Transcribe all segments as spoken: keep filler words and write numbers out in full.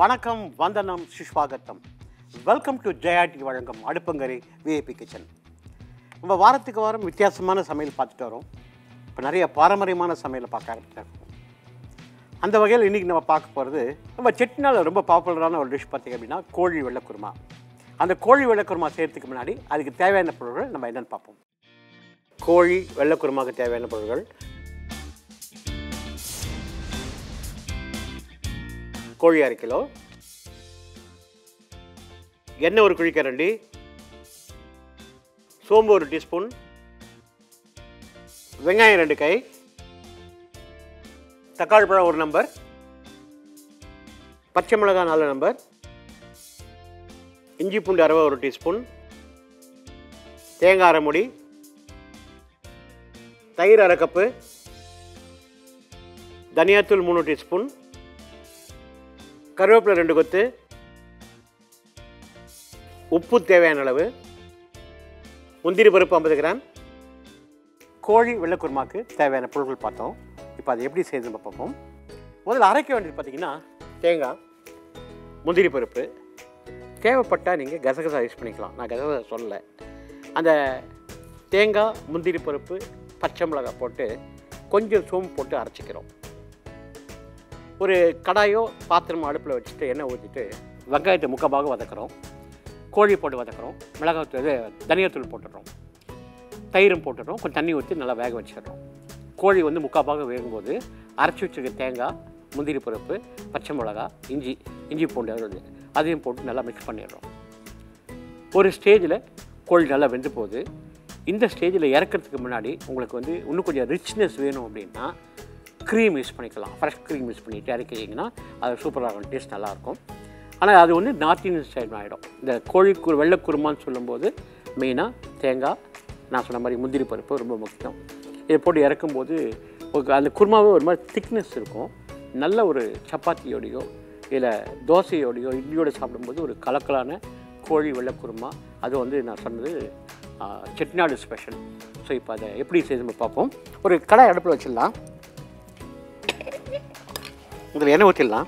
வணக்கம், வந்தனம், சுஷ்வாகத்தம். Welcome to ஜெயாட்டி வழங்கும் அடுப்பங்கரை விஐபி கிச்சன். நம்ம வாரத்துக்கு வாரம் வித்தியாசமான சமையல் பார்த்துட்டு வரோம். இப்போ நிறைய பாரம்பரியமான சமையலை பார்க்க ஆரம்பிச்சிருக்கோம். அந்த வகையில் இன்றைக்கி நம்ம பார்க்க போகிறது நம்ம செட்டிநாள் ரொம்ப பாப்புலரான ஒரு டிஷ் பார்த்திங்க அப்படின்னா கோழி வெள்ளை குருமா. அந்த கோழி வெள்ளை குருமா செய்கிறதுக்கு முன்னாடி அதுக்கு தேவையான பொருட்கள் நம்ம என்னென்னு பார்ப்போம். கோழி வெள்ளை குருமாவுக்கு தேவையான பொருட்கள் கோழி அரை கிலோ, எண்ணெய் ஒரு குழிக்கரண்டி, சோம்பு ஒரு டீஸ்பூன், வெங்காயம் ரெண்டு கை, தக்காளி பழம் ஒரு நம்பர், பச்சை மிளகாய் நாலு நம்பர், இஞ்சி பூண்டு அரை ஒரு டீஸ்பூன், தேங்காய் அரை மூடி, தயிர் அரை கப்பு, தனியாத்தூள் மூணு டீஸ்பூன், கருவேப்பிலை ரெண்டு கொத்து, உப்பு தேவையான அளவு, முந்திரி பருப்பு ஐம்பது கிராம். கோழி வெள்ளை குருமாக்கு தேவையான பொருட்கள் பார்த்தோம். இப்போ அதை எப்படி செய்து நம்ம பார்ப்போம். முதல்ல அரைக்க வேண்டியது பார்த்திங்கன்னா தேங்காய், முந்திரி பருப்பு, தேவைப்பட்டால் நீங்கள் கசகசா யூஸ் பண்ணிக்கலாம். நான் கசகசா சொல்லலை. அந்த தேங்காய், முந்திரி பருப்பு, பச்சை மிளகாய் போட்டு கொஞ்சம் சோம்பு போட்டு அரைச்சிக்கிறோம். ஒரு கடாயோ பாத்திரமோ அடுப்பில் வச்சுட்டு எண்ணெய் ஊற்றிட்டு வெங்காயத்தை முக்கமாக வதக்குறோம், கோழி போட்டு வதக்குறோம், மிளகாய் தனியாத்தூள் போட்டுடுறோம், தயிரும் போட்டுடுறோம், கொஞ்சம் தண்ணி ஊற்றி நல்லா வேக வச்சிடுறோம். கோழி வந்து முக்காபாக வேகும்போது அரைச்சி வச்சுருக்க தேங்காய், முந்திரி பருப்பு, பச்சை மிளகா, இஞ்சி இஞ்சி பூண்டு அது அதையும் போட்டு நல்லா மிக்ஸ் பண்ணிடுறோம். ஒரு ஸ்டேஜில் கோழி நல்லா வெந்து போகுது. இந்த ஸ்டேஜில் இறக்கிறதுக்கு முன்னாடி உங்களுக்கு வந்து இன்னும் கொஞ்சம் ரிச்னஸ் வேணும் அப்படின்னா க்ரீம் யூஸ் பண்ணிக்கலாம். ஃப்ரெஷ் க்ரீம் யூஸ் பண்ணிவிட்டு இறக்கிங்கன்னா அது சூப்பராக இருக்கும், டேஸ்ட் நல்லாயிருக்கும். ஆனால் அது வந்து நார்த் இந்தியன் ஸ்டைல் ஆகிடும். இந்த கோழி குரு வெள்ளை குருமான்னு சொல்லும்போது மெயினாக தேங்காய், நான் சொன்ன மாதிரி முந்திரி பருப்பு ரொம்ப முக்கியம். இதை போட்டு இறக்கும்போது அந்த குருமாவே ஒரு மாதிரி திக்னஸ் இருக்கும். நல்ல ஒரு சப்பாத்தியோடையோ இல்லை தோசையோடையோ இட்லியோடு சாப்பிடும்போது ஒரு கலக்கலான கோழி வெள்ளை குருமா. அது வந்து நான் சொன்னது செட்டிநாடு ஸ்பெஷல். ஸோ இப்போ அதை எப்படி செய்து பார்ப்போம். ஒரு கடாய் அடுப்பில் வச்சிடலாம். இதில் எண்ணெய் ஊற்றிடலாம்.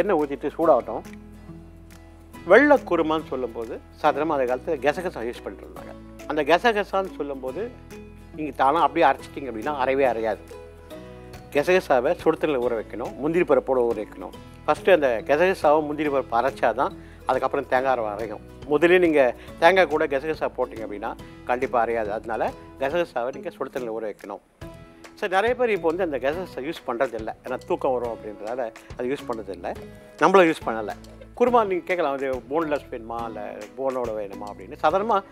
எண்ணெய் ஊற்றிட்டு சூடாகட்டும். வெள்ளை குருமான்னு சொல்லும்போது சாதாரணமாக அந்த காலத்தில் கசகசா யூஸ் பண்ணிட்டுருந்தாங்க. அந்த கசகசான்னு சொல்லும்போது இங்கே தானும் அப்படியே அரைச்சிட்டிங்க அப்படின்னா அரைவே அரையாது. கசகசாவை சுடுத்தலில் ஊற வைக்கணும், முந்திரி பருப்போடு ஊற வைக்கணும். ஃபஸ்ட்டு அந்த கசகசாவை முந்திரி பருப்பு அரைச்சா தான் அதுக்கப்புறம் தேங்காய் அரையும். முதலே நீங்கள் தேங்காய் கூட கசகசா போட்டிங்க அப்படின்னா கண்டிப்பாக அரையாது. அதனால் கசகசாவை நீங்கள் சுடுத்தலில் ஊற வைக்கணும். சார் நிறைய பேர் இப்போ வந்து அந்த கசகசா யூஸ் பண்ணுறதில்லை. ஏன்னா தூக்கம் வரும் அப்படின்றதால அதை யூஸ் பண்ணுறதில்லை. நம்மளும் யூஸ் பண்ணலை. குருமா நீங்கள் கேட்கலாம், அது போன்லெஸ் வேணுமா இல்லை போனோட வேணுமா அப்படின்னு. சாதாரணமாக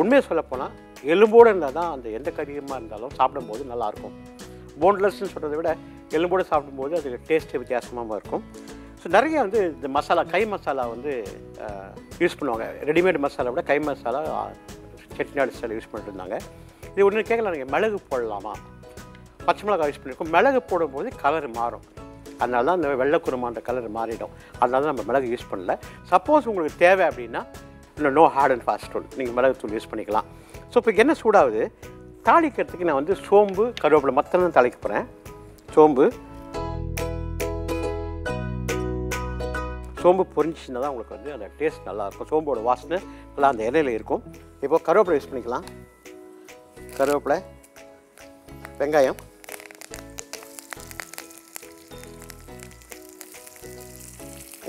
உண்மையை சொல்லப்போனால் எலும்போடு இருந்தால் தான் அந்த எந்த கறியுமாக இருந்தாலும் சாப்பிடும்போது நல்லாயிருக்கும். போன்லெஸ்ன்னு சொல்கிறத விட எலும்போடு சாப்பிடும்போது அதுக்கு டேஸ்ட்டு வித்தியாசமாக இருக்கும். ஸோ நிறைய வந்து இந்த மசாலா கை மசாலா வந்து யூஸ் பண்ணுவாங்க. ரெடிமேட் மசாலா விட கை மசாலா செட்டிநாடு ஸ்டைல் யூஸ் பண்ணிட்டு இருந்தாங்க. இது ஒன்று கேட்கலாம், நீங்கள் மிளகு போடலாமா? பச்சை மிளகாய் யூஸ் பண்ணியிருக்கோம். மிளகு போடும்போது கலர் மாறும். அதனால தான் இந்த வெள்ளை குருமான்ற கலர் மாறிடும். அதனால தான் நம்ம மிளகு யூஸ் பண்ணல. சப்போஸ் உங்களுக்கு தேவை அப்படின்னா இல்லை, no hard and fast rule, நீங்கள் மிளகுத்தூள் யூஸ் பண்ணிக்கலாம். ஸோ இப்போ என்ன சூடாகுது, தாளிக்கிறதுக்கு நான் வந்து சோம்பு, கருவேப்பிலை மொத்தம் தான் தாளிக்க போகிறேன். சோம்பு சோம்பு பொரிஞ்சிச்சுன்னா தான் உங்களுக்கு வந்து அந்த டேஸ்ட் நல்லாயிருக்கும். சோம்போட வாசனை நல்லா அந்த இலையில் இருக்கும். இப்போது கருவேப்பிலை யூஸ் பண்ணிக்கலாம். கருவேப்பிலை, வெங்காயம்,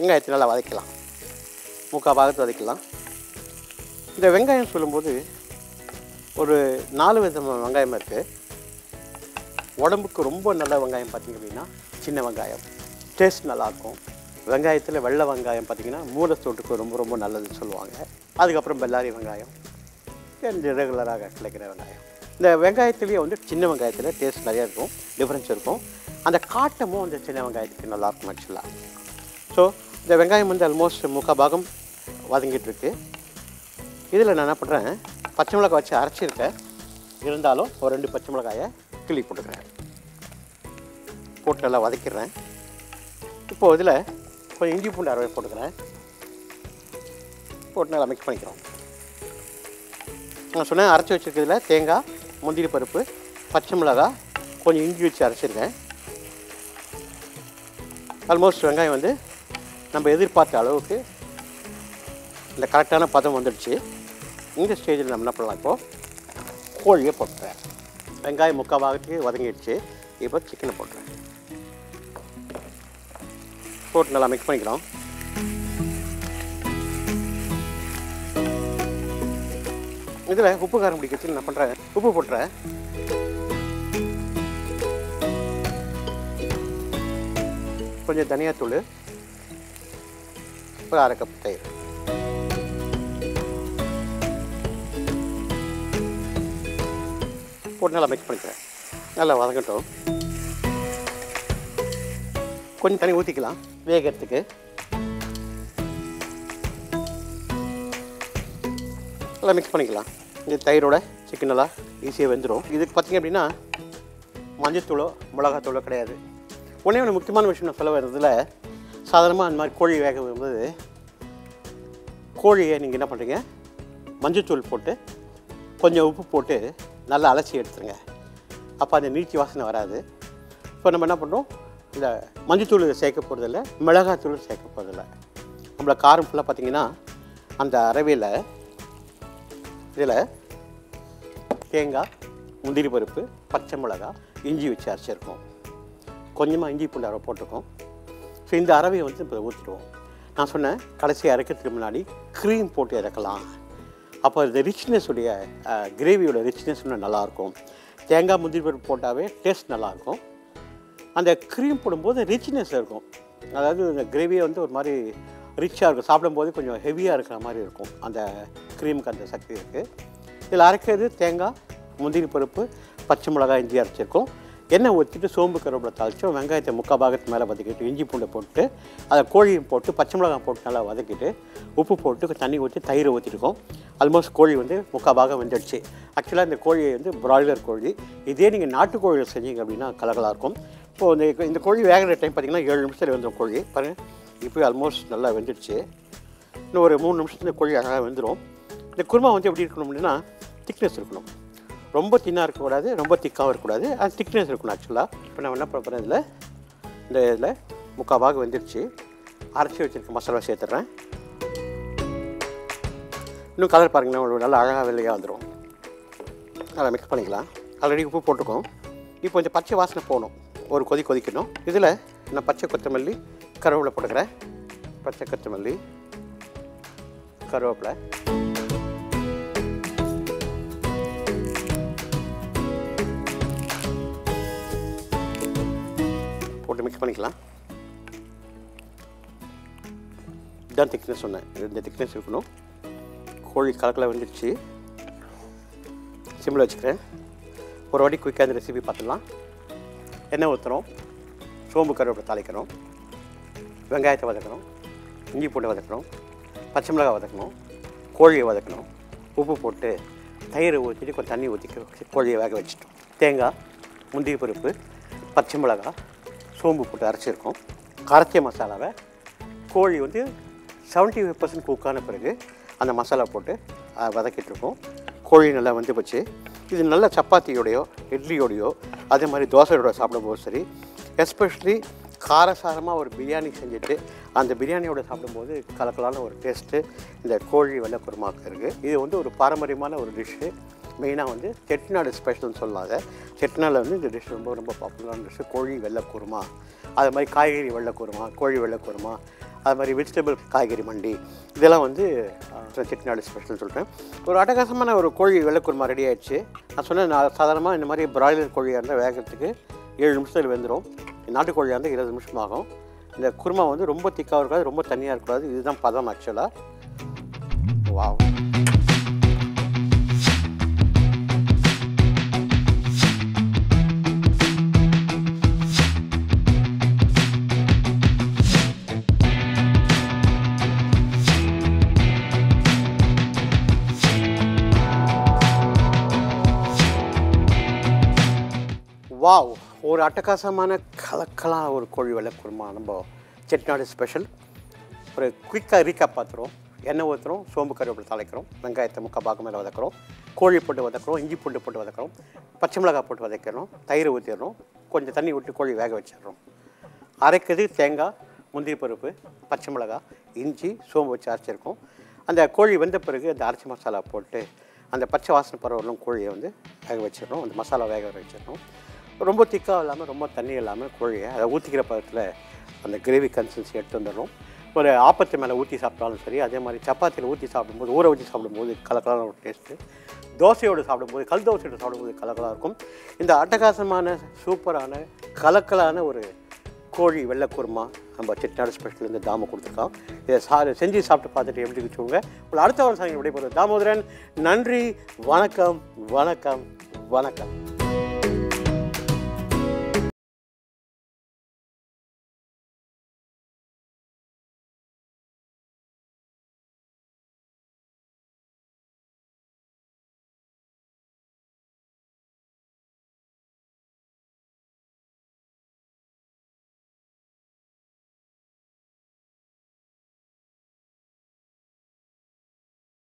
வெங்காயத்தை நல்லா வதக்கலாம். முக்கால் பாகத்தை வதக்கலாம். இந்த வெங்காயம் சொல்லும்போது ஒரு நாலு விதமான வெங்காயம் இருக்குது. உடம்புக்கு ரொம்ப நல்ல வெங்காயம் பார்த்திங்க அப்படின்னா சின்ன வெங்காயம், டேஸ்ட் நல்லாயிருக்கும். வெங்காயத்தில் வெள்ளை வெங்காயம் பார்த்திங்கன்னா மூலத்தோட்டுக்கு ரொம்ப ரொம்ப நல்லதுன்னு சொல்லுவாங்க. அதுக்கப்புறம் பெல்லாரி வெங்காயம், இந்த ரெகுலராக கிடைக்கிற வெங்காயம். இந்த வெங்காயத்துலேயே வந்து சின்ன வெங்காயத்தில் டேஸ்ட் நிறையா இருக்கும், டிஃப்ரென்ஸ் இருக்கும். அந்த காட்டமும் அந்த சின்ன வெங்காயத்துக்கு நல்லாயிருக்கும் ஆக்சுவலாக. ஸோ இந்த வெங்காயம் வந்து ஆல்மோஸ்ட் முக்கால் பாகம் வதங்கிட்டுருக்கு. இதில் நான் என்ன பண்ணுறேன், பச்சை மிளகாய் வச்சு அரைச்சிருக்கேன். இருந்தாலும் ஒரு ரெண்டு பச்சை மிளகாயை கிள்ளி போட்டுக்கிறேன். போட்டு நல்லா வதக்கிடுறேன். இப்போது இதில் கொஞ்சம் இஞ்சி பூண்டு அரைவை போட்டுக்கிறேன். போட்டு நல்லா மிக்ஸ் பண்ணிக்கிறோம். நான் சொன்னேன் அரைச்சி வச்சுருக்கிறதுல தேங்காய், முந்திரி பருப்பு, பச்சை மிளகாய், கொஞ்சம் இஞ்சி வச்சு அரைச்சிருக்கேன். ஆல்மோஸ்ட் வெங்காயம் வந்து நம்ம எதிர்பார்த்த அளவுக்கு இந்த கரெக்டான பதம் வந்துடுச்சு. இந்த ஸ்டேஜில் நம்ம என்ன பண்ணலாம், இப்போது கோழியை போட்டுறேன். வெங்காயம் முக்கால் பாகத்துக்கு வதங்கிடுச்சு. இப்போ சிக்கனை போட்டுறேன். போட்டு நல்லா மிக்ஸ் பண்ணிக்கிறோம். இதில் உப்பு காரம் பிடிக்கிறதுக்கு நான் பண்ணுறேன், உப்பு போட்டுறேன். கொஞ்சம் தனியாத்தூள், ஒரு அரை கப் தயிர். போட்டு நல்லா மிக்ஸ் பண்ணிக்கிறேன். நல்லா வதங்கட்டும். கொஞ்சம் தண்ணி ஊற்றிக்கலாம் வேகிறதுக்கு. நல்லா மிக்ஸ் பண்ணிக்கலாம். இந்த தயிரோட சிக்கன் நல்லா ஈஸியாக வெந்துடும். இதுக்கு பார்த்திங்க அப்படின்னா மஞ்சத்தூளோ மிளகாத்தூளோ கிடையாது. ஒன்றே ஒன்று முக்கியமான விஷயம் நான் சொல்ல வர்றதுல, சாதாரணமாக அந்த மாதிரி கோழி வேக வரும்போது கோழியை நீங்கள் என்ன பண்ணுறீங்க, மஞ்சத்தூள் போட்டு கொஞ்சம் உப்பு போட்டு நல்லா அலசி எடுத்துருங்க. அப்போ அந்த நீச்சி வாசனை வராது. இப்போ நம்ம என்ன பண்ணுறோம், இல்லை மஞ்சத்தூள் சேர்க்க போகிறதில்ல, மிளகாத்தூள் சேர்க்க போகிறதில்ல. நம்மளை காரம் ஃபுல்லாக பார்த்திங்கன்னா அந்த அரவையில் இதில் தேங்காய், முந்திரி பருப்பு, பச்சை மிளகா, இஞ்சி வச்சு அரைச்சிருக்கோம். கொஞ்சமாக இஞ்சி பூண்டு அரவை போட்டிருக்கோம். ஸோ இந்த அரவையை வந்து இப்போ ஊற்றிடுவோம். நான் சொன்னேன் கடைசியாக இறக்கிறதுக்கு முன்னாடி க்ரீம் போட்டு இறக்கலாம். அப்போ இந்த ரிச்னஸ் உடைய கிரேவியோட ரிச்னஸ் இன்னும் நல்லாயிருக்கும். தேங்காய் முந்திரி பருப்பு போட்டாவே டேஸ்ட் நல்லாயிருக்கும். அந்த க்ரீம் போடும்போது ரிச்னஸ் இருக்கும். அதாவது இந்த கிரேவியை வந்து ஒரு மாதிரி ரிச்சாக இருக்கும். சாப்பிடும்போது கொஞ்சம் ஹெவியாக இருக்கிற மாதிரி இருக்கும். அந்த க்ரீமுக்கு அந்த சக்தி இருக்குது. இதில் அரைக்கிறது தேங்காய், முந்திரி பருப்பு, பச்சை மிளகாய், இஞ்சி அரைச்சிருக்கோம். எண்ணெய் ஊற்றிட்டு சோம்பு கருவேப்பிலை தாளிச்சோம். வெங்காயத்தை முக்கால் பாகத்து மேலே வதக்கிட்டு இஞ்சி பூண்டை போட்டு அதை கோழியும் போட்டு பச்சை மிளகாய் போட்டு நல்லா வதக்கிட்டு உப்பு போட்டு தண்ணி ஊற்றி தயிரை ஊற்றிருக்கோம். ஆல்மோஸ்ட் கோழி வந்து முக்கால் பாகம் வெந்துடுச்சு. ஆக்சுவலாக இந்த கோழியை வந்து பிராய்லர் கோழி. இதே நீங்கள் நாட்டுக்கோழியில் செஞ்சீங்க அப்படின்னா கலகலாக இருக்கும். இப்போது இந்த இந்த கோழி வேகிற டைம் பார்த்திங்கன்னா ஏழு நிமிஷத்தில் வந்துடும் கோழி. பாருங்கள் இப்போ ஆல்மோஸ்ட் நல்லா வெந்துடுச்சு. இன்னும் ஒரு மூணு நிமிஷத்துல கோழி அழகாக வெந்துடும். இந்த குருமா வந்து எப்படி இருக்கணும் அப்படின்னா திக்னஸ் இருக்கணும். ரொம்ப தின்னாக இருக்கக்கூடாது, ரொம்ப திக்காகவும் இருக்கக்கூடாது. அது திக்னஸ் இருக்கணும். ஆக்சுவலாக இப்போ நம்ம என்ன பண்ணுறோம், இதில் இந்த இதில் முக்கால் பாகம் வெந்துடுச்சு. அரைச்சி வச்சுருக்க மசாலா சேர்த்துட்றேன். இன்னும் கலர் பாருங்கன்னா உங்களுக்கு நல்லா அழகாக வெள்ளையாக வந்துடும். நல்லா மிக்ஸ் பண்ணிக்கலாம். ஆல்ரெடி உப்பு போட்டுக்கோம். இப்போ இந்த பச்சை வாசனை போகணும், ஒரு கொதி கொதிக்கணும். இதில் நான் பச்சை கொத்தமல்லி, கருவேப்பிலை போட்டுக்கிறேன். பச்சை கொத்தமல்லி, கருவேப்பிலை, மிக்ஸ் பண்ணிக்கலாம். இதுதான் திக்னஸ் சொன்னேன். இந்த திக்னஸ் இருக்கணும். கோழி கலக்கலாக வந்துடுச்சு. சிம்மில் வச்சுக்கிறேன். ஒரு வாட்டி குயிக்காக இந்த ரெசிபி பார்த்துடலாம். எண்ணெய் ஊற்றுறோம், சோம்பு கருவேப்பிலை தாளிக்கிறோம், வெங்காயத்தை வதக்கணும், இஞ்சி பூண்டு வதக்கணும், பச்சை மிளகாய் வதக்கணும், கோழியை வதக்கணும், உப்பு போட்டு தயிர் ஊற்றிட்டு கொஞ்சம் தண்ணி ஊற்றி கோழியை வேக வச்சுட்டோம். தேங்காய், முந்திரி பருப்பு, பச்சை மிளகாய், சோம்பு போட்டு அரைச்சிருக்கோம். கரைச்ச மசாலாவை கோழி வந்து செவன்ட்டி ஃபைவ் பர்சன்ட் குக்கான பிறகு அந்த மசாலா போட்டு வதக்கிட்டுருக்கோம். கோழி நல்லா வந்து போச்சு. இது நல்லா சப்பாத்தியோடையோ இட்லியோடையோ அதே மாதிரி தோசையோட சாப்பிடும்போது சரி, எஸ்பெஷலி காரசாரமாக ஒரு பிரியாணி செஞ்சுட்டு அந்த பிரியாணியோட சாப்பிடும்போது கலக்கலான ஒரு டேஸ்ட்டு இந்த கோழி வெள்ளை குருமாக்கு இருக்குது. இது வந்து ஒரு பாரம்பரியமான ஒரு டிஷ்ஷு. மெயினாக வந்து செட்டிநாடு ஸ்பெஷல்னு சொல்லாத செட்டிநாடில் வந்து இந்த டிஷ் ரொம்ப ரொம்ப பாப்புலரான டிஷ்ஷு கோழி வெள்ளை குருமா. அது மாதிரி காய்கறி வெள்ளை குருமா, கோழி வெள்ளை குருமா, அது மாதிரி வெஜிடபிள் காய்கறி மண்டி, இதெல்லாம் வந்து செட்டிநாடு ஸ்பெஷல்னு சொல்கிறேன். ஒரு அட்டகாசமான ஒரு கோழி வெள்ளை குருமா ரெடி ஆகிடுச்சு. நான் சொன்னேன் நான் சாதாரணமாக இந்த மாதிரி பிராய்லர் கோழியாக இருந்தால் வேகிறதுக்கு ஏழு நிமிஷத்தில் வெந்துடும். நாட்டுக்கோழியாக இருந்தால் இருபது நிமிஷம் ஆகும். இந்த குருமா வந்து ரொம்ப திக்காக இருக்காது, ரொம்ப தண்ணியாக இருக்காது. இதுதான் பதம் ஆக்சுவலாக. வா, வாவ், ஒரு அட்டகாசமான கலக்கலாம் ஒரு கோழி வெள்ளை குருமா நம்ம செட்டிநாடு ஸ்பெஷல். ஒரு குயிக்காக ரீக்காக பார்த்துருவோம். எண்ணெய் ஊற்றுறோம், சோம்பு கருவேப்பிலை தாளிக்கிறோம், வெங்காயத்தை முக்கால் பாகம் மேலே வதக்கிறோம், கோழி போட்டு வதக்கிறோம், இஞ்சி பூண்டு போட்டு வதக்கிறோம், பச்சை மிளகாய் போட்டு வதக்கிறோம், தயிர் ஊற்றிடுறோம், கொஞ்சம் தண்ணி விட்டு கோழி வேக வச்சிடுறோம். அரைக்கிறது தேங்காய், முந்திரி பருப்பு, பச்சை மிளகாய், இஞ்சி, சோம்பு வச்சு அரைச்சிருக்கோம். அந்த கோழி வெந்த பிறகு அந்த அரைச்சி மசாலா போட்டு அந்த பச்சை வாசனை பரவலும் கோழியை வந்து வேக வச்சிடணும். அந்த மசாலா வேக வர வச்சிடணும். ரொம்ப திக்காக இல்லாமல் ரொம்ப தண்ணி இல்லாமல் கோழியை அதை ஊற்றிக்கிற பதத்தில் அந்த கிரேவி கன்சிஸ்டன்சி எடுத்து வந்துடணும். ஒரு ஆப்பத்து மேலே ஊற்றி சாப்பிட்டாலும் சரி, அதே மாதிரி சப்பாத்தியில் ஊற்றி சாப்பிடும்போது, ஊற வச்சு சாப்பிடும்போது கலக்கலான ஒரு டேஸ்ட்டு, தோசையோடு சாப்பிடும்போது, கல் தோசையோடு சாப்பிடும்போது கலக்கலாக இருக்கும். இந்த அட்டகாசமான சூப்பரான கலக்கலான ஒரு கோழி வெள்ளை குருமா நம்ம செட்டிநாடு ஸ்பெஷல்லேருந்து தாம கொடுத்துருக்கோம். இதை சா செஞ்சு சாப்பிட்டு பார்த்துட்டு எப்படி வச்சுக்கோங்க. உங்களை அடுத்த வாரம் சாயங்காலம் விடைபெறுவது தாமோதரன். நன்றி. வணக்கம் வணக்கம் வணக்கம்.